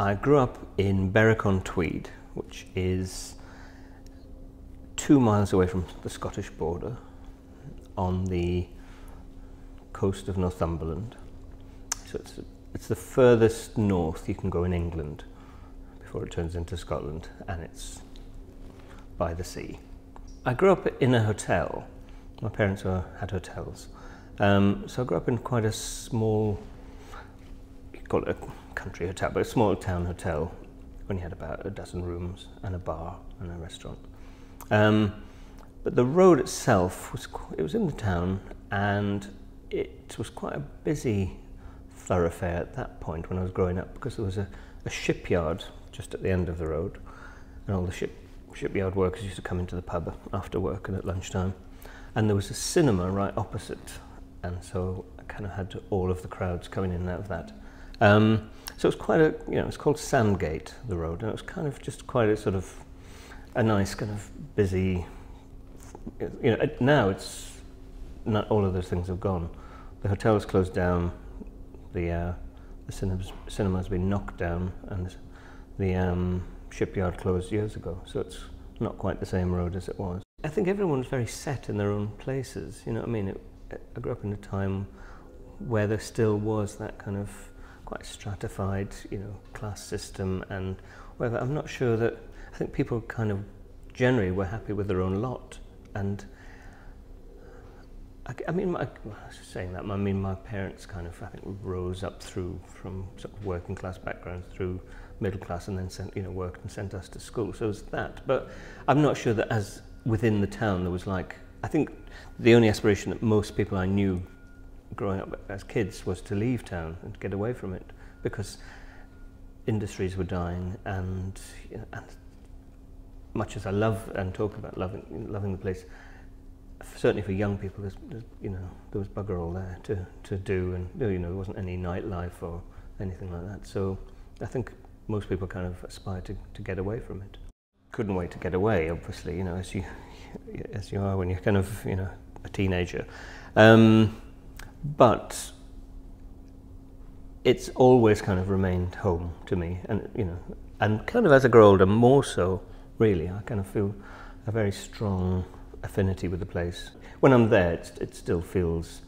I grew up in Berwick-upon-Tweed, which is 2 miles away from the Scottish border on the coast of Northumberland. So it's the furthest north you can go in England before it turns into Scotland, and it's by the sea. I grew up in a hotel. My parents had hotels. So I grew up in quite a small, you could call it a country hotel, but a small town hotel. Only had about a dozen rooms and a bar and a restaurant. But the road itself, it was in the town, and it was quite a busy thoroughfare at that point when I was growing up, because there was a shipyard just at the end of the road, and all the shipyard workers used to come into the pub after work and at lunchtime. And there was a cinema right opposite, and so I kind of had all of the crowds coming in and out of that. So it was quite a, it's called Sandgate, the road, and it was kind of just quite a sort of a nice kind of busy, now it's not, all of those things have gone. The hotel is closed down, the cinema has been knocked down, and the shipyard closed years ago, so it's not quite the same road as it was. I think everyone's very set in their own places, I grew up in a time where there still was that kind of quite stratified, class system, and whether, I'm not sure that, I think people kind of generally were happy with their own lot, and my parents kind of, I think, rose up through from sort of working class backgrounds through middle class, and then worked and sent us to school. So it was that, but I'm not sure that as within the town there was like, I think the only aspiration that most people I knew growing up as kids was to leave town and get away from it, because industries were dying, and, and much as I love and talk about loving the place, certainly for young people, there was bugger all there to do, and there wasn't any nightlife or anything like that. So I think most people kind of aspire to get away from it. Couldn't wait to get away, obviously, as you are when you're kind of a teenager. But it's always kind of remained home to me, and and kind of as I grow older, more so really, I kind of feel a very strong affinity with the place. When I'm there, it still feels,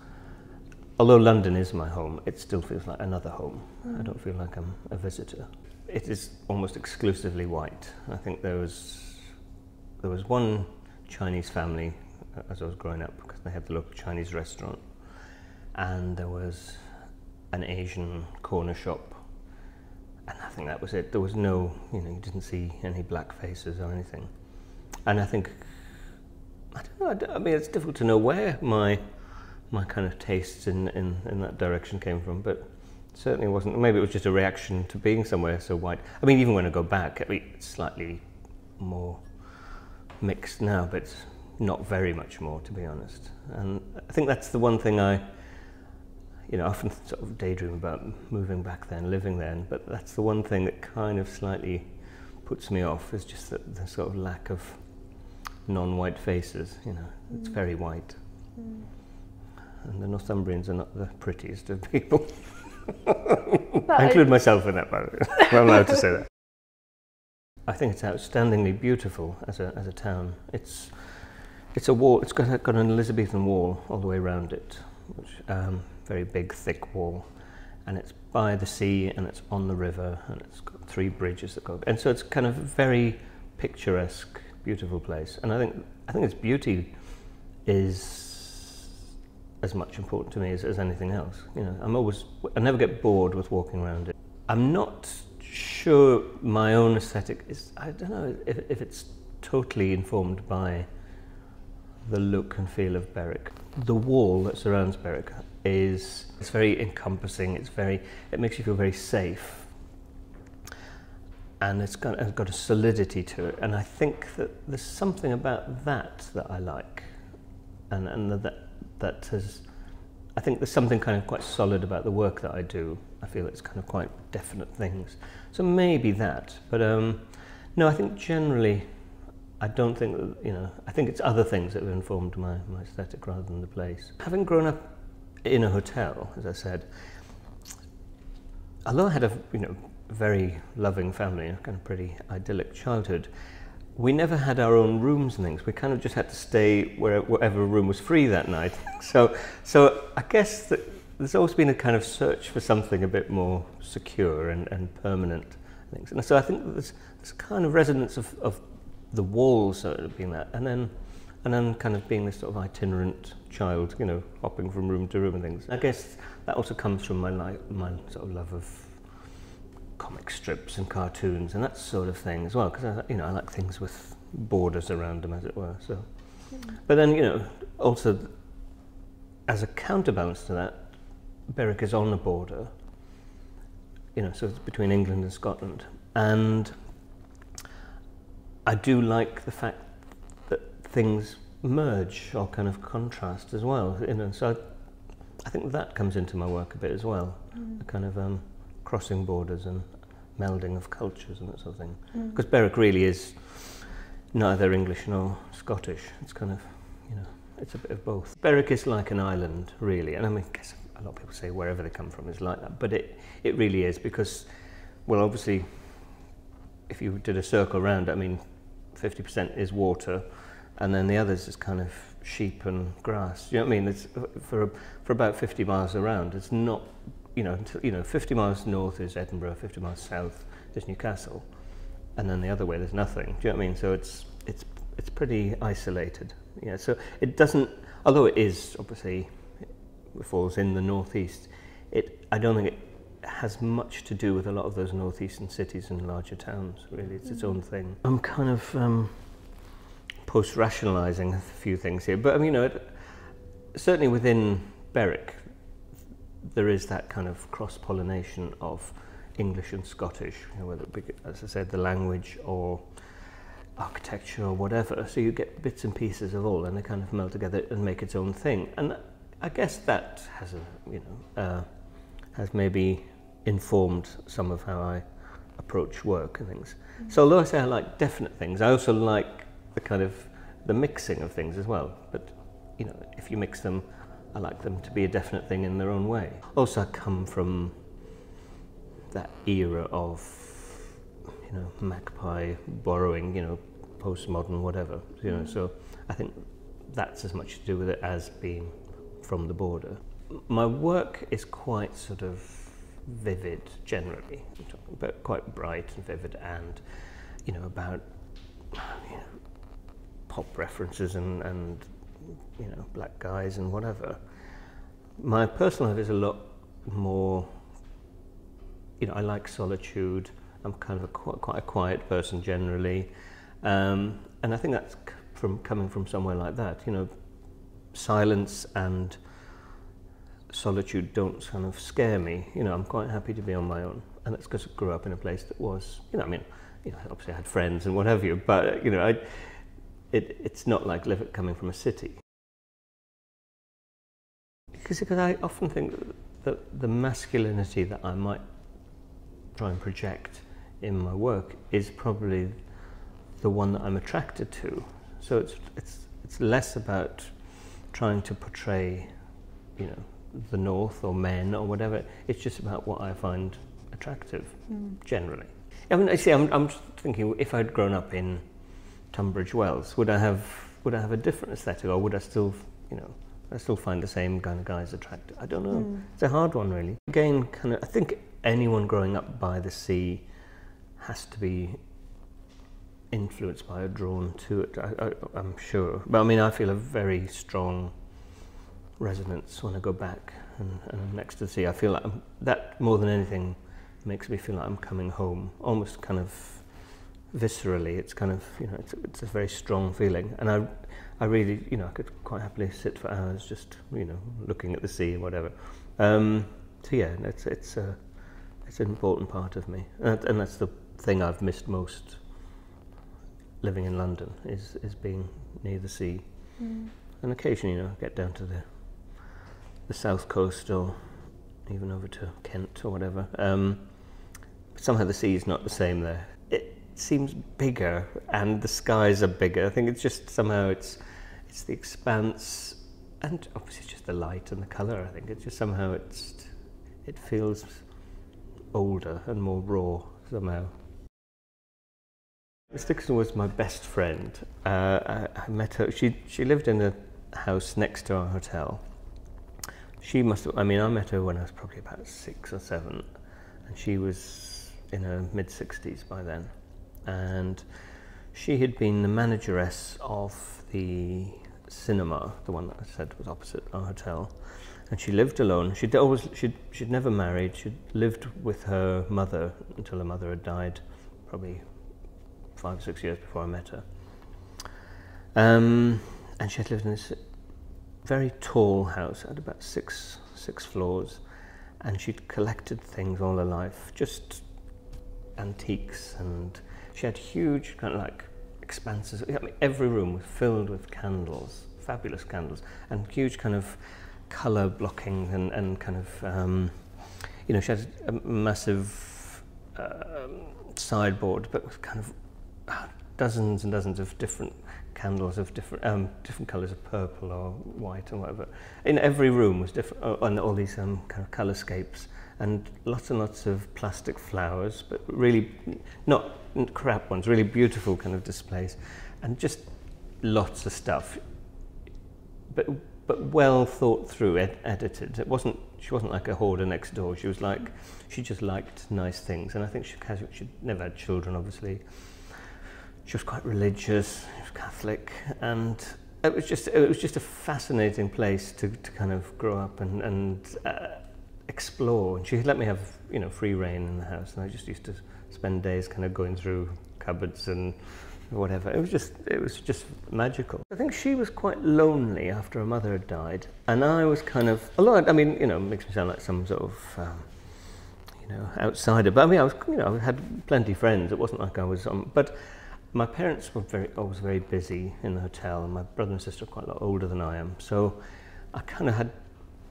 although London is my home, it still feels like another home. I don't feel like I'm a visitor. It is almost exclusively white. I think there was one Chinese family as I was growing up, because they had the local Chinese restaurant, and there was an Asian corner shop, and I think that was it. There was no, you didn't see any black faces or anything. And I think, I mean, it's difficult to know where my kind of tastes in that direction came from, but certainly wasn't. Maybe it was just a reaction to being somewhere so white. I mean, even when I go back, it's slightly more mixed now, but it's not very much more, to be honest. And I think that's the one thing I, often sort of daydream about moving back there and living there, but that's the one thing that kind of slightly puts me off, is just the sort of lack of non-white faces, it's very white. Mm. And the Northumbrians are not the prettiest of people. I include myself in that, by the way. I'm allowed to say that. I think it's outstandingly beautiful as a town. It's a wall, it's got an Elizabethan wall all the way around it, which very big, thick wall, and it's by the sea, and it's on the river, and it's got 3 bridges that go, and so it's kind of very picturesque, beautiful place. And I think its beauty is as much important to me as anything else. I never get bored with walking around it. I'm not sure my own aesthetic is, I don't know if it's totally informed by the look and feel of Berwick. The wall that surrounds Berwick is, it's very encompassing, it makes you feel very safe, and it's got a solidity to it, and I think that there's something about that I like, and that has, I think there's something kind of quite solid about the work that I do. I feel it's kind of quite definite things, so maybe that, but no, I think generally I don't think that, I think it's other things that have informed my aesthetic rather than the place. Having grown up in a hotel, as I said, although I had a very loving family, a kind of pretty idyllic childhood. We never had our own rooms and things. We kind of just had to stay wherever room was free that night. So I guess that there's always been a kind of search for something a bit more secure and permanent things. And so I think there's kind of resonance of the walls sort of being that, and then kind of being this sort of itinerant child, you know, hopping from room to room and things. I guess that also comes from my sort of love of comic strips and cartoons and that sort of thing as well, because you know, I like things with borders around them, as it were. So, but then, you know, also as a counterbalance to that, Berwick is on the border, you know, so it's between England and Scotland, and I do like the fact that things merge or kind of contrast as well, you know. So I think that comes into my work a bit as well, the kind of crossing borders and melding of cultures and that sort of thing. Because Berwick really is neither English nor Scottish. It's kind of, you know, it's a bit of both. Berwick is like an island, really. And I mean, I guess a lot of people say wherever they come from is like that, but it really is, because, well, obviously, if you did a circle round, I mean, 50% is water, and then the others is kind of sheep and grass. You know what I mean? It's for about 50 miles around, it's not. You know, 50 miles north is Edinburgh, 50 miles south is Newcastle, and then the other way there's nothing. Do you know what I mean? So it's pretty isolated. Yeah. So it doesn't, although it is obviously, it falls in the northeast. I don't think it has much to do with a lot of those northeastern cities and larger towns. Really, it's its own thing. I'm kind of post-rationalising a few things here, but I mean, you know, certainly within Berwick, there is that kind of cross-pollination of English and Scottish, you know, whether it be, as I said, the language or architecture or whatever. So you get bits and pieces of all, and they kind of meld together and make its own thing. And I guess that has a, you know, has maybe informed some of how I approach work and things. So although I say I like definite things, I also like the kind of the mixing of things as well. But you know, if you mix them, I like them to be a definite thing in their own way. Also, I come from that era of, you know, magpie borrowing, you know, postmodern whatever, you know, so I think that's as much to do with it as being from the border. My work is quite sort of vivid, generally, I'm talking about quite bright and vivid, and, you know, about, you know, pop references and you know, black guys and whatever. My personal life is a lot more, you know, I like solitude. I'm kind of quite a quiet person generally. And I think that's from coming from somewhere like that, you know, silence and solitude don't kind of scare me. You know, I'm quite happy to be on my own. And that's because I grew up in a place that was, you know, I mean, you know, obviously I had friends and what have you, but, you know, it's not like coming from a city. Because I often think that the masculinity that I might try and project in my work is probably the one that I'm attracted to. So it's less about trying to portray, you know, the North or men or whatever. It's just about what I find attractive, generally. I mean, I see. I'm thinking, if I'd grown up in Tunbridge Wells, would I have a different aesthetic, or would I still, you know, I still find the same kind of guys attractive? I don't know. It's a hard one, really. Again, kind of, I think anyone growing up by the sea has to be influenced by or drawn to it. I'm sure, but I mean, I feel a very strong resonance when I go back and I'm next to the sea. I feel like that more than anything makes me feel like I'm coming home, almost kind of viscerally. It's kind of, you know, it's a very strong feeling, and I really, you know, I could quite happily sit for hours just, you know, looking at the sea and whatever. So yeah, it's an important part of me, and that's the thing I've missed most living in London is being near the sea, and occasionally, you know, get down to the south coast or even over to Kent or whatever. Somehow the sea is not the same there. Seems bigger, and the skies are bigger. I think it's just somehow it's the expanse, and obviously just the light and the colour. I think it's just somehow it feels older and more raw somehow. Stixon was my best friend. I met her. She lived in a house next to our hotel. She must have, I mean, I met her when I was probably about 6 or 7, and she was in her mid-60s by then. And she had been the manageress of the cinema, the one that I said was opposite our hotel, and she lived alone. She'd never married. She'd lived with her mother until her mother had died, probably 5 or 6 years before I met her. And she had lived in this very tall house, had about six floors, and she'd collected things all her life, just antiques, and she had huge kind of like expanses. I mean, every room was filled with candles, fabulous candles, and huge kind of colour blocking and kind of, you know, she had a massive sideboard, but with kind of dozens and dozens of different candles of different colours of purple or white or whatever. In every room was different, and all these kind of colorscapes, and lots of plastic flowers, but really not crap ones, really beautiful kind of displays, and just lots of stuff, but well thought through, edited. It wasn't, she wasn't like a hoarder next door. She was like, she just liked nice things, and I think she never had children, obviously. She was quite religious, she was Catholic, and it was just a fascinating place to kind of grow up and explore. And she let me have, you know, free rein in the house, and I just used to spend days kind of going through cupboards and whatever. It was just magical. I think she was quite lonely after her mother had died, and I was kind of, although I mean, you know, it makes me sound like some sort of you know, outsider, but I mean, I was, you know, I had plenty of friends. It wasn't like I was but my parents were always very busy in the hotel, and my brother and sister are quite a lot older than I am, so I kind of had,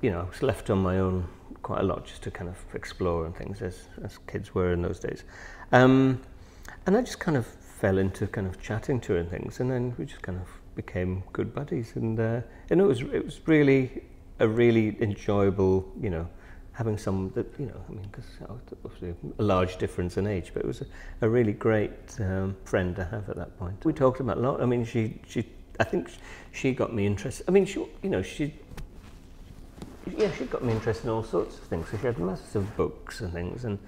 you know, I was left on my own quite a lot, just to kind of explore and things, as kids were in those days. And I just kind of fell into kind of chatting to her and things, and then we just kind of became good buddies, and it was really a really enjoyable, you know, having some that, you know, I mean, because obviously a large difference in age, but it was a really great friend to have at that point. We talked about a lot. I mean, I think she got me interested. I mean, she got me interested in all sorts of things. So she had masses of books and things, and,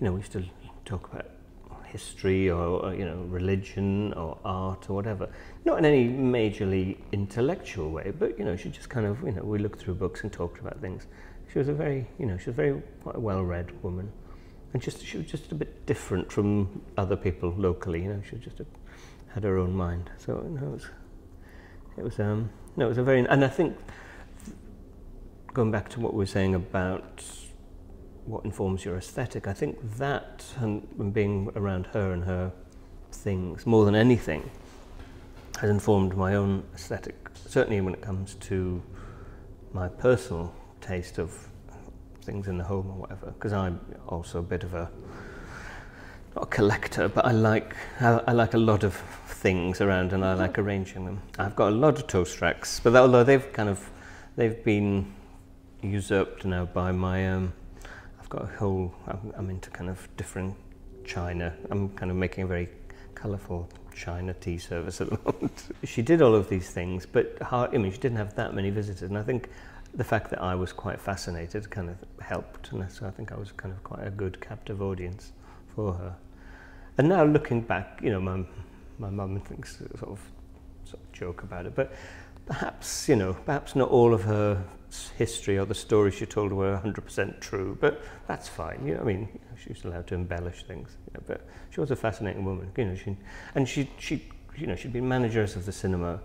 you know, we used to talk about history or, you know, religion or art or whatever. Not in any majorly intellectual way, but, you know, she just kind of, you know, we looked through books and talked about things. She was a very, you know, she was quite a well-read woman, and she was just a bit different from other people locally. You know, she just had her own mind. So, you know, it was a very, and I think going back to what we were saying about what informs your aesthetic, I think that and being around her and her things more than anything has informed my own aesthetic. Certainly, when it comes to my personal taste of things in the home or whatever, because I'm also a bit of a, not a collector, but I like a lot of things around, and I like arranging them. I've got a lot of toast racks, but although they've been usurped now by my I've got a whole, I'm into kind of different china. I'm kind of making a very colourful china tea service at the moment. She did all of these things, but I mean, she didn't have that many visitors, and I think the fact that I was quite fascinated kind of helped, and so I think I was kind of quite a good captive audience for her. And now looking back, you know, my mum thinks sort of joke about it, but perhaps, you know, perhaps not all of her history or the stories she told were 100% true, but that's fine. You know, I mean, she was allowed to embellish things, you know, but she was a fascinating woman. You know, she'd been manageress of the cinema,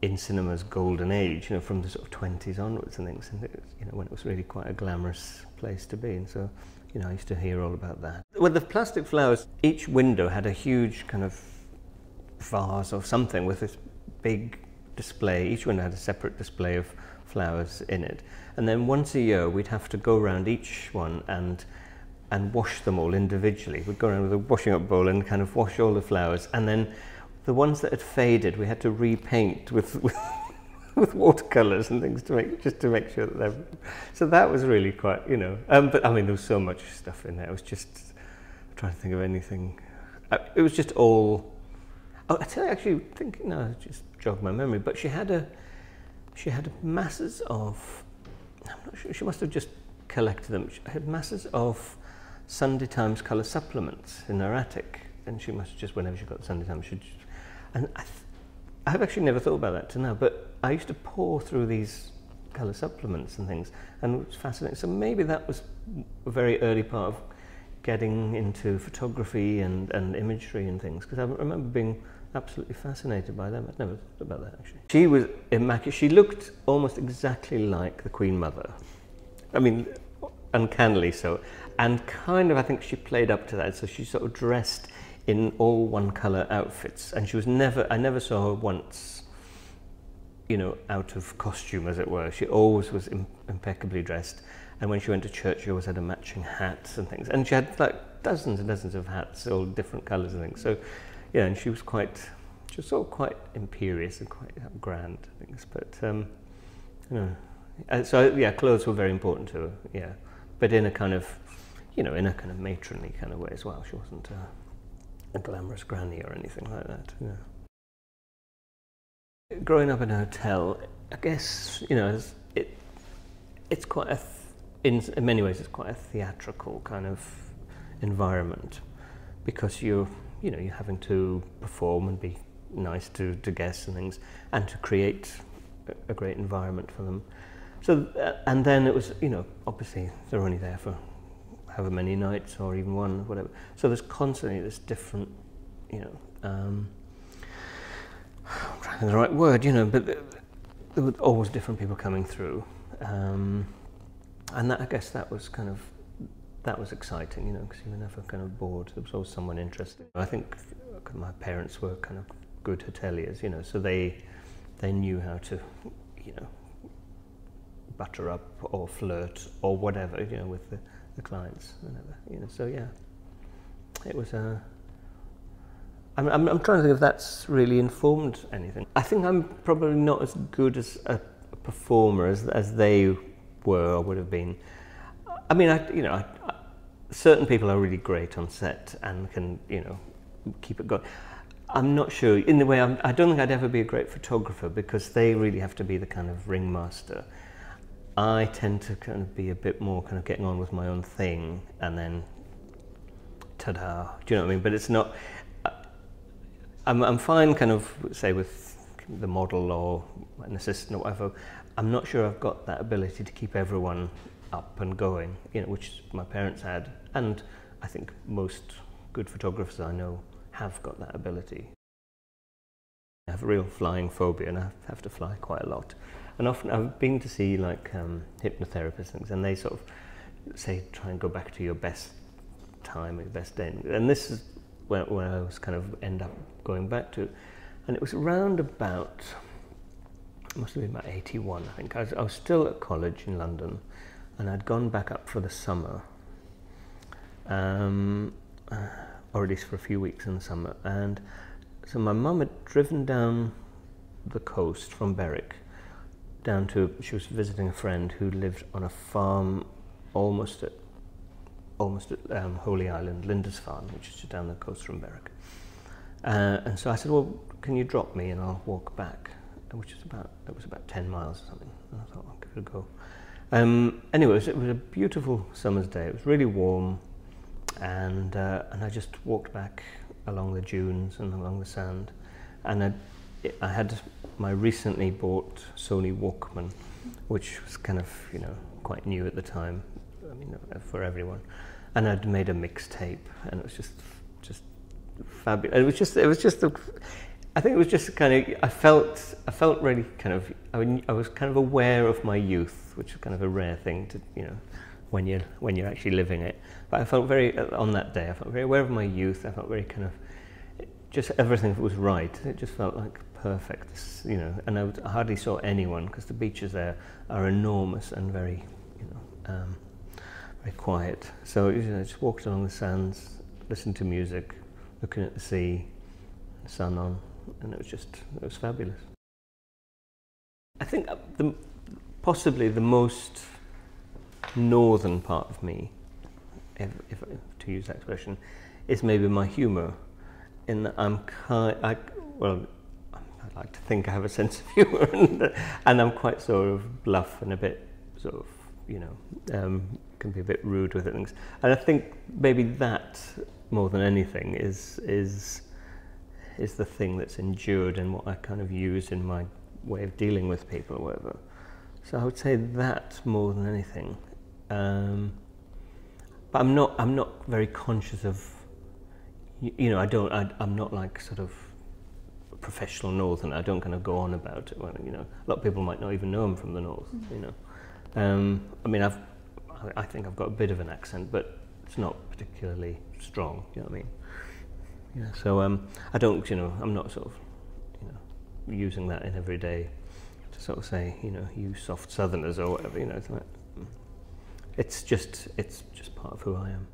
in cinema's golden age, you know, from the sort of 20s onwards and things, and it, you know, when it was really quite a glamorous place to be, and so, you know, I used to hear all about that. Well, the plastic flowers, each window had a huge kind of vase or something with this big display. Each window had a separate display of flowers in it, and then once a year we'd have to go around each one and wash them all individually. We'd go around with a washing up bowl and kind of wash all the flowers, and then the ones that had faded, we had to repaint with with watercolors and things to make, just to make sure that they're, so that was really quite, you know, but I mean, there was so much stuff in there. It was just, I'm trying to think of anything. It was just all, oh, I tell you, actually thinking, no, just jogged my memory, but she had masses of, I'm not sure, she must have just collected them. She had masses of Sunday Times colour supplements in her attic, and she must have just, whenever she got the Sunday Times, she'd just, and I've actually never thought about that till now, but I used to pore through these colour supplements and things, and it was fascinating. So maybe that was a very early part of getting into photography and imagery and things, because I remember being absolutely fascinated by them. I'd never thought about that, actually. She was immaculate. She looked almost exactly like the Queen Mother. I mean, uncannily so. And kind of, I think she played up to that. So she sort of dressed in all one colour outfits, and she was never, I never saw her once, you know, out of costume, as it were. She always was impeccably dressed, and when she went to church she always had a matching hat and things, and she had like dozens and dozens of hats, all different colours and things. So yeah, and she was quite, she was sort of quite imperious and quite grand and things, but you know, so yeah, clothes were very important to her, yeah, but in a kind of, you know, in a kind of matronly kind of way as well. She wasn't a glamorous granny or anything like that. Yeah. Growing up in a hotel, I guess, you know, it's quite a, in many ways it's quite a theatrical kind of environment, because you're, you know, you're having to perform and be nice to guests and things, and to create a great environment for them. So, and then it was, you know, obviously they're only there for however many nights, or even one, whatever. So there's constantly this different, you know, I'm trying to think the right word, you know, but there were always different people coming through, and that, I guess that was kind of, that was exciting, you know, because you were never kind of bored. There was always someone interesting. I think my parents were kind of good hoteliers, you know, so they knew how to, you know, butter up or flirt or whatever, you know, with the clients, whatever, you know. So yeah, it was a. I'm trying to think if that's really informed anything. I think I'm probably not as good as a performer as they were or would have been. I mean, I certain people are really great on set and can, you know, keep it going. I'm not sure. In the way, I don't think I'd ever be a great photographer, because they really have to be the kind of ringmaster. I tend to kind of be a bit more kind of getting on with my own thing, and then ta-da, do you know what I mean? But it's not, I'm fine kind of, say, with the model or an assistant or whatever. I'm not sure I've got that ability to keep everyone up and going, you know, which my parents had, and I think most good photographers I know have got that ability. I have a real flying phobia, and I have to fly quite a lot. And often I've been to see like hypnotherapists and things, and they sort of say, try and go back to your best time, your best day. And this is where I was kind of end up going back to. And it was around about, it must have been about 81, I think. I was still at college in London, and I'd gone back up for the summer, or at least for a few weeks in the summer. And so my mum had driven down the coast from Berwick, down to, she was visiting a friend who lived on a farm almost at Holy Island, Lindisfarne, which is just down the coast from Berwick. And so I said, well, can you drop me and I'll walk back, which is about, it was about 10 miles or something. And I thought, I'll give it a go. Anyways, it was a beautiful summer's day. It was really warm, and I just walked back along the dunes and along the sand, and I had my recently bought Sony Walkman, which was kind of, you know, quite new at the time, I mean, for everyone. And I'd made a mixtape, and it was just fabulous. It was just, I think it was just kind of, I felt really kind of, I was kind of aware of my youth, which is kind of a rare thing to, you know, when you're actually living it. But I felt very, on that day, I felt very aware of my youth. I felt very kind of, just everything was right. It just felt like perfect, you know, and I hardly saw anyone, because the beaches there are enormous and very, you know, very quiet. So, you know, I just walked along the sands, listened to music, looking at the sea, the sun on, and it was fabulous. I think possibly the most northern part of me, if to use that expression, is maybe my humour. In that I like to think I have a sense of humour, and I'm quite sort of bluff and a bit sort of, you know, can be a bit rude with things. And I think maybe that, more than anything, is the thing that's endured and what I kind of use in my way of dealing with people or whatever. So I would say that more than anything. But I'm not very conscious of, you know, I'm not like sort of a professional northerner. I don't kind of go on about it. Well, you know, a lot of people might not even know I'm from the north, you know. I mean, I think I've got a bit of an accent, but it's not particularly strong, you know what I mean? Yeah, so I don't, you know, I'm not sort of, you know, using that in every day to sort of say, you know, you soft southerners or whatever, you know, it's like, it's just part of who I am.